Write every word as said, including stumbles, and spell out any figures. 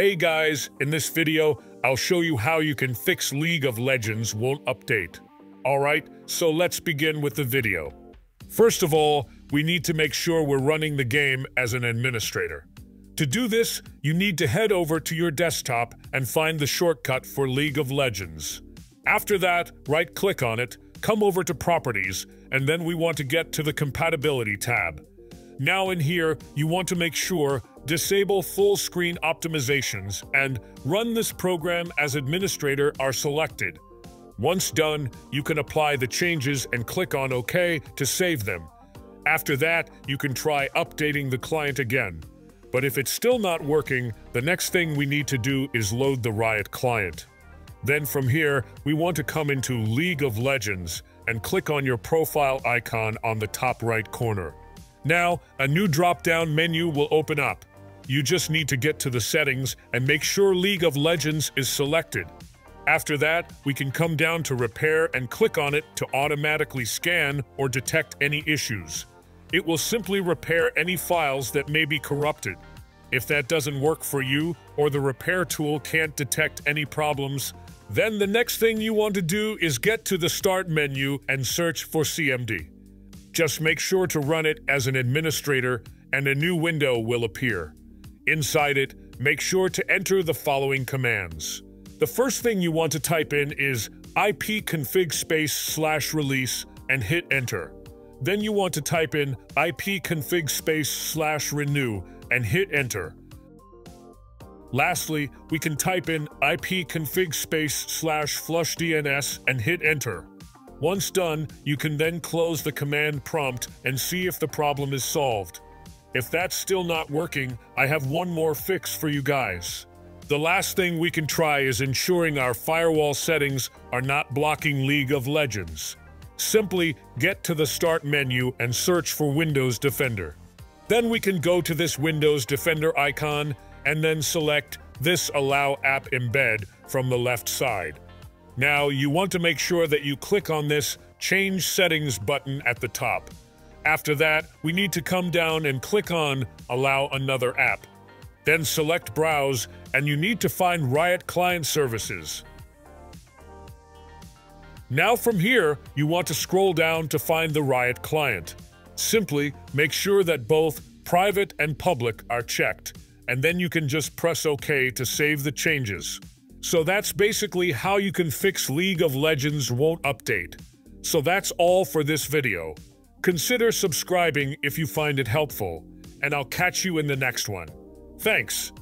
Hey guys, in this video, I'll show you how you can fix League of Legends won't update. Alright, so let's begin with the video. First of all, we need to make sure we're running the game as an administrator. To do this, you need to head over to your desktop and find the shortcut for League of Legends. After that, right-click on it, come over to Properties, and then we want to get to the Compatibility tab. Now in here, you want to make sure Disable Full Screen Optimizations and Run This Program as Administrator are selected. Once done, you can apply the changes and click on OK to save them. After that, you can try updating the client again. But if it's still not working, the next thing we need to do is load the Riot client. Then from here, we want to come into League of Legends and click on your profile icon on the top right corner. Now, a new drop-down menu will open up. You just need to get to the settings and make sure League of Legends is selected. After that, we can come down to Repair and click on it to automatically scan or detect any issues. It will simply repair any files that may be corrupted. If that doesn't work for you, or the repair tool can't detect any problems, then the next thing you want to do is get to the Start menu and search for C M D. Just make sure to run it as an administrator, and a new window will appear. Inside it, make sure to enter the following commands. The first thing you want to type in is ipconfig space slash release and hit enter. Then you want to type in ipconfig space slash renew and hit enter. Lastly, we can type in ipconfig space slash flush D N S and hit enter. Once done, you can then close the command prompt and see if the problem is solved. If that's still not working, I have one more fix for you guys. The last thing we can try is ensuring our firewall settings are not blocking League of Legends. Simply get to the Start menu and search for Windows Defender. Then we can go to this Windows Defender icon and then select this Allow App Embed from the left side. Now, you want to make sure that you click on this Change Settings button at the top. After that, we need to come down and click on Allow Another App. Then select Browse, and you need to find Riot Client Services. Now from here, you want to scroll down to find the Riot client. Simply make sure that both private and public are checked, and then you can just press OK to save the changes. So that's basically how you can fix League of Legends won't update. So that's all for this video. Consider subscribing if you find it helpful, and I'll catch you in the next one. Thanks.